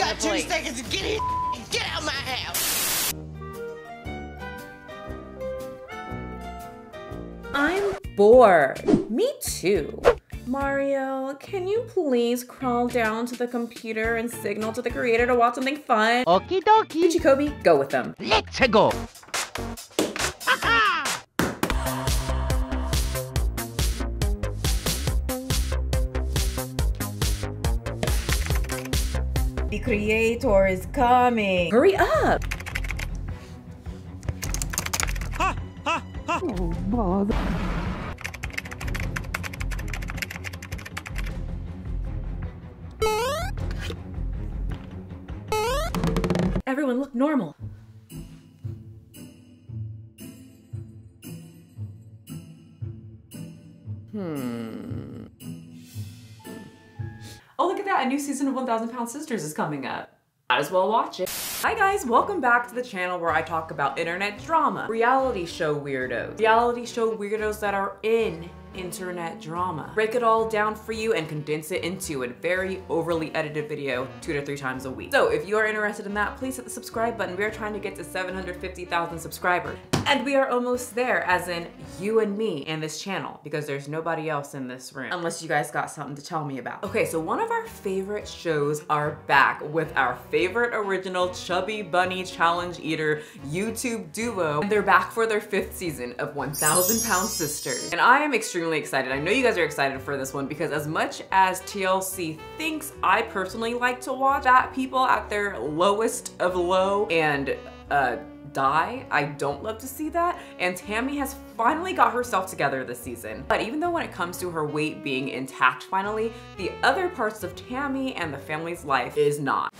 call the police. He's got 2 seconds to get his get out of my house. I'm bored. Me too. Mario, can you please crawl down to the computer and signal to the creator to watch something fun? Okie dokie. Jacoby, go with them. Let's go. The creator is coming. Hurry up. Ha, ha, ha. Oh, bother. Everyone look normal. Oh, look at that. A new season of 1000 Pound Sisters is coming up. Might as well watch it. Hi guys, welcome back to the channel where I talk about internet drama, reality show weirdos that are in internet drama. Break it all down for you and condense it into a very overly edited video 2 to 3 times a week. So if you are interested in that, please hit the subscribe button. We are trying to get to 750,000 subscribers. And we are almost there, as in you and me and this channel, because there's nobody else in this room, unless you guys got something to tell me about. Okay, so one of our favorite shows are back with our favorite original Chubby Bunny Challenge Eater YouTube duo. And they're back for their 5th season of 1000 Pound Sisters. And I am extremely excited. I know you guys are excited for this one because as much as TLC thinks I personally like to watch fat people at their lowest of low and die, I don't love to see that. And Tammy has finally got herself together this season. But even though when it comes to her weight being intact finally, the other parts of Tammy and the family's life is not.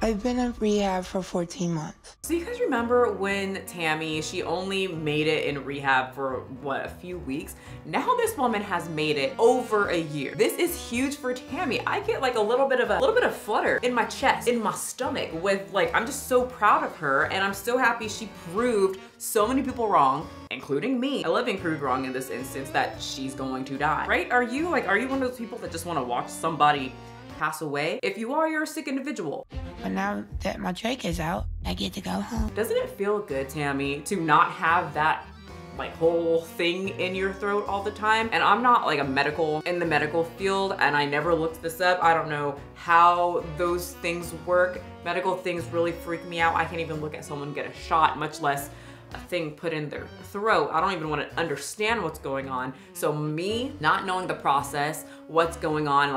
I've been in rehab for 14 months. So you guys remember when Tammy, she only made it in rehab for what, a few weeks? Now this woman has made it over a year. This is huge for Tammy. I get like a little bit of flutter in my chest, in my stomach with like, I'm just so proud of her and I'm so happy she proved so many people wrong, including me. I love being proved wrong in this instance that she's going to die, right? Are you one of those people that just want to watch somebody pass away? If you are, you're a sick individual. But now that my trach is out, I get to go home. Doesn't it feel good, Tammy, to not have that like whole thing in your throat all the time? And I'm not like in the medical field, and I never looked this up. I don't know how those things work. Medical things really freak me out. I can't even look at someone get a shot, much less a thing put in their throat. I don't even want to understand what's going on. So me not knowing the process, what's going on,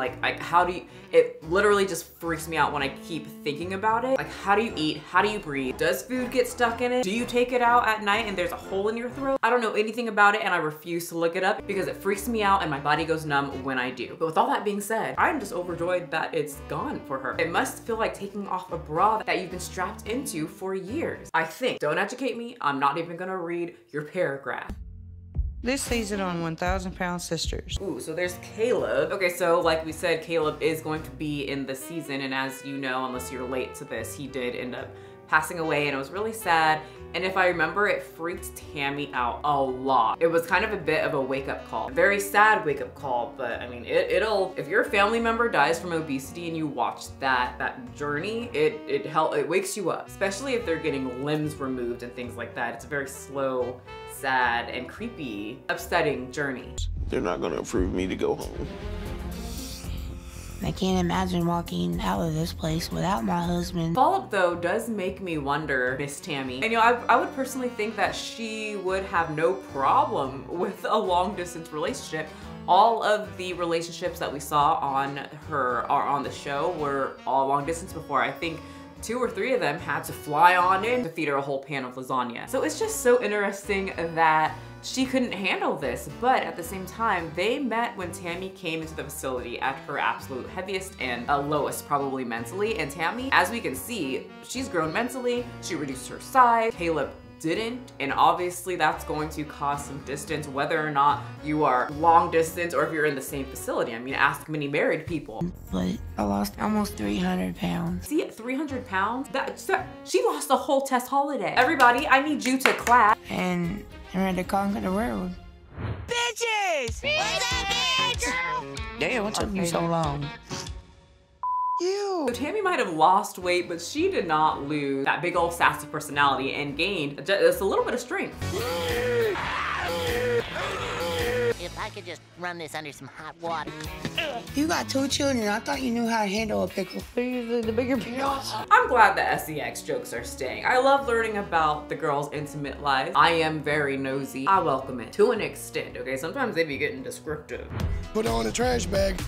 it literally just freaks me out when I keep thinking about it. Like, how do you eat? How do you breathe? Does food get stuck in it? Do you take it out at night and there's a hole in your throat? I don't know anything about it and I refuse to look it up because it freaks me out and my body goes numb when I do. But with all that being said, I'm just overjoyed that it's gone for her. It must feel like taking off a bra that you've been strapped into for years. I think, don't educate me, I'm not even gonna read your paragraph. This season on 1000 Pound Sisters. Ooh, so there's Caleb. Okay, so like we said, Caleb is going to be in the season, and as you know, unless you're late to this, he did end up passing away and it was really sad. And if I remember, it freaked Tammy out a lot. It was kind of a bit of a wake-up call. A very sad wake-up call, but I mean, if your family member dies from obesity and you watch that journey, it wakes you up, especially if they're getting limbs removed and things like that. It's a very slow, sad, and creepy, upsetting journey. They're not gonna approve me to go home. I can't imagine walking out of this place without my husband. Follow-up though does make me wonder, Miss Tammy. And you know, I would personally think that she would have no problem with a long-distance relationship. All of the relationships that we saw on her or on the show were all long-distance before. I think 2 or 3 of them had to fly on in to feed her a whole pan of lasagna. So it's just so interesting that she couldn't handle this, but at the same time, they met when Tammy came into the facility at her absolute heaviest and lowest, probably mentally. And Tammy, as we can see, she's grown mentally, she reduced her size, Caleb didn't, and obviously that's going to cause some distance, whether or not you are long distance or if you're in the same facility. I mean, ask many married people. But I lost almost 300 pounds. See, 300 pounds? She lost the whole test holiday. Everybody, I need you to clap. And I'm ready to conquer the world. bitches! What's up, girl? Damn, what took you so long? Ew. So Tammy might have lost weight, but she did not lose that big old sassy personality and gained just a little bit of strength. If I could just run this under some hot water. You got 2 children. I thought you knew how to handle a pickle. The bigger pickles. I'm glad the SEX jokes are staying. I love learning about the girls' intimate life. I am very nosy. I welcome it to an extent, okay? Sometimes they be getting descriptive. Put on a trash bag.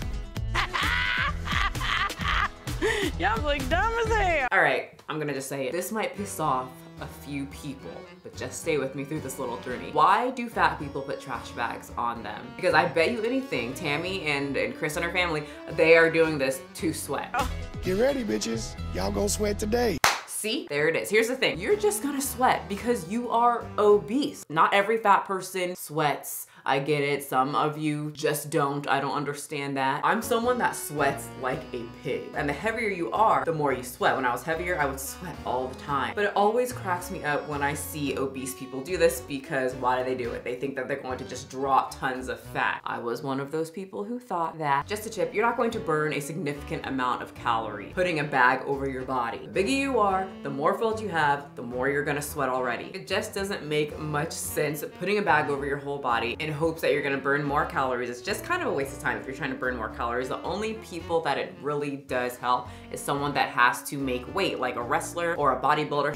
Y'all look dumb as hell. All right, I'm gonna just say it. This might piss off a few people, but just stay with me through this little journey. Why do fat people put trash bags on them? Because I bet you anything, Tammy and Chris and her family, they are doing this to sweat. Oh. Get ready, bitches. Y'all gonna sweat today. See, there it is. Here's the thing. You're just gonna sweat because you are obese. Not every fat person sweats. I get it. Some of you just don't. I don't understand that. I'm someone that sweats like a pig. And the heavier you are, the more you sweat. When I was heavier, I would sweat all the time. But it always cracks me up when I see obese people do this, because why do they do it? They think that they're going to just drop tons of fat. I was one of those people who thought that, just a tip, you're not going to burn a significant amount of calories putting a bag over your body. The bigger you are, the more filled you have, the more you're gonna sweat already. It just doesn't make much sense putting a bag over your whole body in hopes that you're gonna burn more calories. It's just kind of a waste of time if you're trying to burn more calories. The only people that it really does help is someone that has to make weight, like a wrestler or a bodybuilder.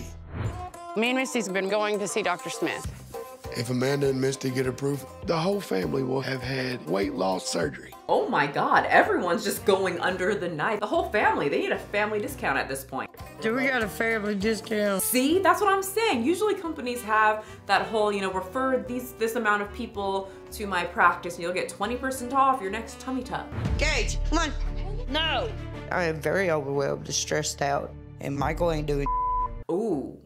Me and Misty's been going to see Dr. Smith. If Amanda and Misty get approved, the whole family will have had weight loss surgery. Oh my God, everyone's just going under the knife. The whole family, they need a family discount at this point. Do we got a family discount? See, that's what I'm saying. Usually companies have that whole, you know, refer this amount of people to my practice and you'll get 20% off your next tummy tuck. Gage, come on. No. I am very overwhelmed and stressed out, and Michael ain't doing. Ooh.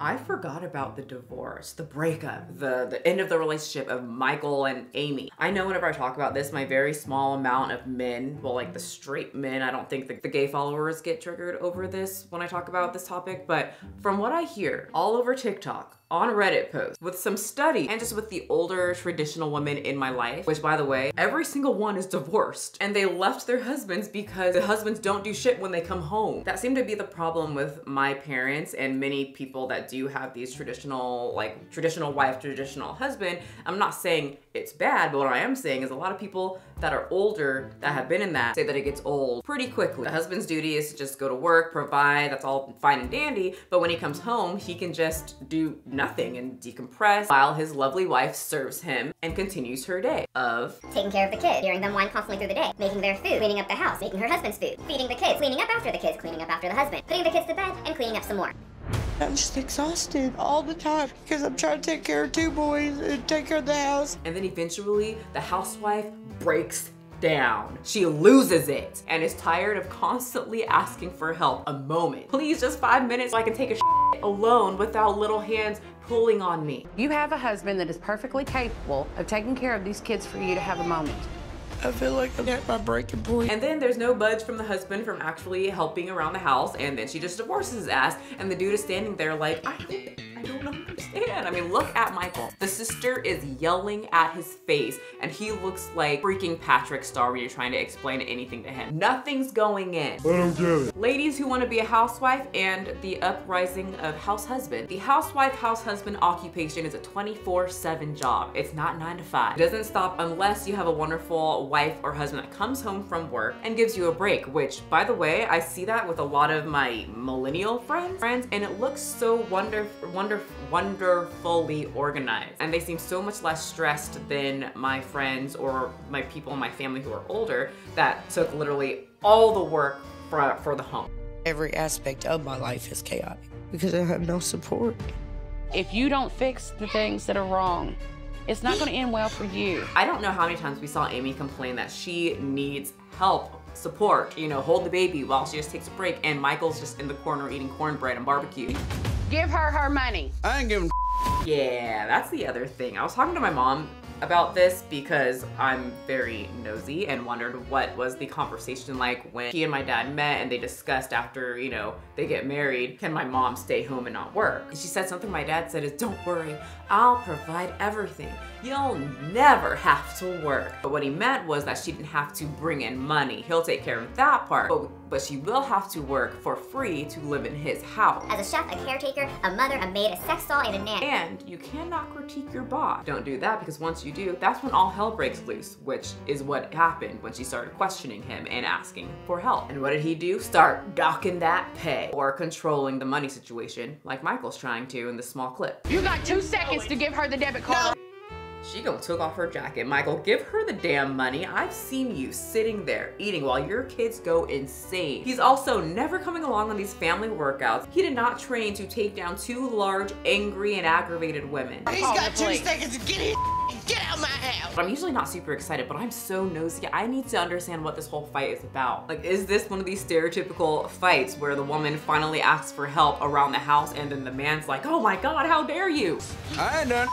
I forgot about the divorce, the breakup, the end of the relationship of Michael and Amy. I know whenever I talk about this, my very small amount of men, well, like the straight men, I don't think the gay followers get triggered over this when I talk about this topic, but from what I hear all over TikTok, on Reddit posts, with some study, and just with the older traditional women in my life, which by the way, every single one is divorced and they left their husbands because the husbands don't do shit when they come home. That seemed to be the problem with my parents and many people that do have these traditional, like traditional wife, traditional husband. I'm not saying it's bad, but what I am saying is a lot of people that are older that have been in that say that it gets old pretty quickly. The husband's duty is to just go to work, provide, that's all fine and dandy, but when he comes home, he can just do nothing and decompress while his lovely wife serves him and continues her day of taking care of the kids, hearing them whine constantly through the day, making their food, cleaning up the house, making her husband's food, feeding the kids, cleaning up after the kids, cleaning up after the husband, putting the kids to bed, and cleaning up some more. I'm just exhausted all the time because I'm trying to take care of 2 boys and take care of the house. And then eventually the housewife breaks down. She loses it and is tired of constantly asking for help. A moment. Please, just 5 minutes so I can take a shit alone without little hands pulling on me. You have a husband that is perfectly capable of taking care of these kids for you to have a moment. I feel like I'm at my breaking point. And then there's no budge from the husband from actually helping around the house, and then she just divorces his ass, and the dude is standing there like, I don't understand. I mean, look at Michael. The sister is yelling at his face, and he looks like freaking Patrick Star when you're trying to explain anything to him. Nothing's going in. I don't get it. Ladies who want to be a housewife and the uprising of house husband. The housewife, house husband occupation is a 24/7 job. It's not 9 to 5. It doesn't stop unless you have a wonderful wife or husband that comes home from work and gives you a break, which by the way, I see that with a lot of my millennial friends, and it looks so wonderfully organized, and they seem so much less stressed than my friends or my people in my family who are older that took literally all the work for the home. Every aspect of my life is chaotic because I have no support. If you don't fix the things that are wrong, it's not going to end well for you. I don't know how many times we saw Amy complain that she needs help, support, you know, hold the baby while she just takes a break, and Michael's just in the corner eating cornbread and barbecue. Give her her money. I ain't giving. Yeah, that's the other thing. I was talking to my mom about this because I'm very nosy and wondered what was the conversation like when he and my dad met and they discussed after, you know, they get married, can my mom stay home and not work? And she said something my dad said is, don't worry, I'll provide everything. You'll never have to work. But what he meant was that she didn't have to bring in money. He'll take care of that part, but she will have to work for free to live in his house. As a chef, a caretaker, a mother, a maid, a sex doll, and a nanny. And you cannot critique your boss. Don't do that, because once you do, that's when all hell breaks loose, which is what happened when she started questioning him and asking for help. And what did he do? Start docking that pay or controlling the money situation like Michael's trying to in this small clip. You got 2 seconds to give her the debit card. No. She gonna took off her jacket. Michael, give her the damn money. I've seen you sitting there eating while your kids go insane. He's also never coming along on these family workouts. He did not train to take down two large, angry, and aggravated women. He's got 2 seconds to get his get out of my house. I'm usually not super excited, but I'm so nosy. I need to understand what this whole fight is about. Like, is this one of these stereotypical fights where the woman finally asks for help around the house and then the man's like, oh my God, how dare you? I ain't done.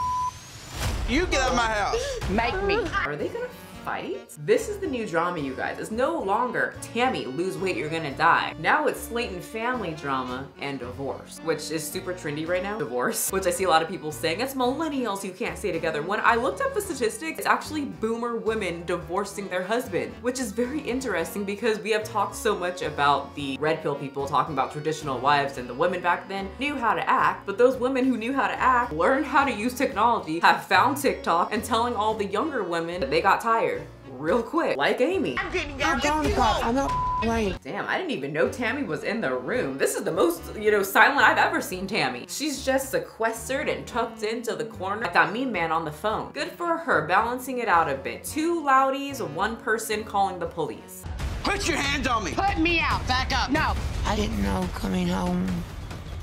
You get out of my house. Make me. Are they gonna fight? This is the new drama, you guys. It's no longer, Tammy, lose weight, you're gonna die. Now it's Slayton family drama and divorce, which is super trendy right now. Divorce, which I see a lot of people saying, it's millennials who can't stay together. When I looked up the statistics, it's actually boomer women divorcing their husband, which is very interesting because we have talked so much about the red pill people talking about traditional wives, and the women back then knew how to act, but those women who knew how to act learned how to use technology, have found TikTok, and telling all the younger women that they got tired real quick, like Amy. I'm not lying. Damn, I didn't even know Tammy was in the room. This is the most, you know, silent I've ever seen Tammy. She's just sequestered and tucked into the corner like that mean man on the phone. Good for her, balancing it out a bit. Two loudies, one person calling the police. Put your hands on me. Put me out. Back up. No. I didn't know coming home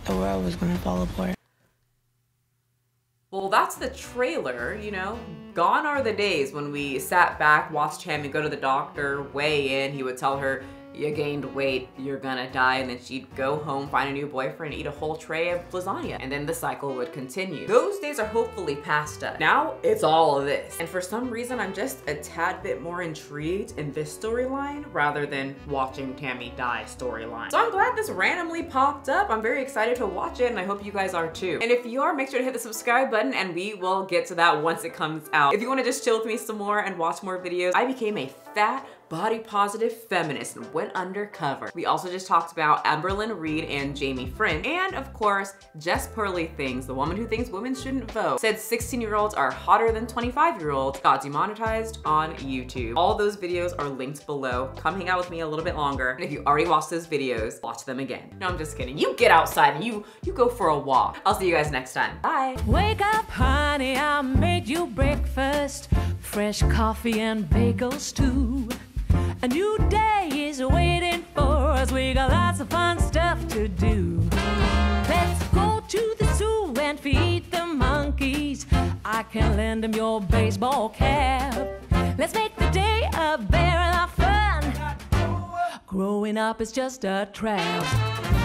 the world was gonna fall apart. Well, that's the trailer, you know. Gone are the days when we sat back, watched Tammy go to the doctor, weigh in, he would tell her, you gained weight, you're gonna die, and then she'd go home, find a new boyfriend, eat a whole tray of lasagna, and then the cycle would continue. Those days are hopefully past us. Now, it's all of this. And for some reason, I'm just a tad bit more intrigued in this storyline rather than watching Tammy die storyline. So I'm glad this randomly popped up. I'm very excited to watch it, and I hope you guys are too. And if you are, make sure to hit the subscribe button, and we will get to that once it comes out. If you wanna just chill with me some more and watch more videos, I became a fat, body positive feminist and went undercover. We also just talked about Amberlynn Reed and Jamie French, and of course, Just Pearly Things, the woman who thinks women shouldn't vote, said 16-year-olds are hotter than 25-year-olds, got demonetized on YouTube. All those videos are linked below. Come hang out with me a little bit longer. And if you already watched those videos, watch them again. No, I'm just kidding. You get outside and you go for a walk. I'll see you guys next time. Bye. Wake up, honey, I made you breakfast. Fresh coffee and bagels too. A new day is waiting for us. We got lots of fun stuff to do. Let's go to the zoo and feed the monkeys. I can lend them your baseball cap. Let's make the day a barrel of fun. Growing up is just a trap.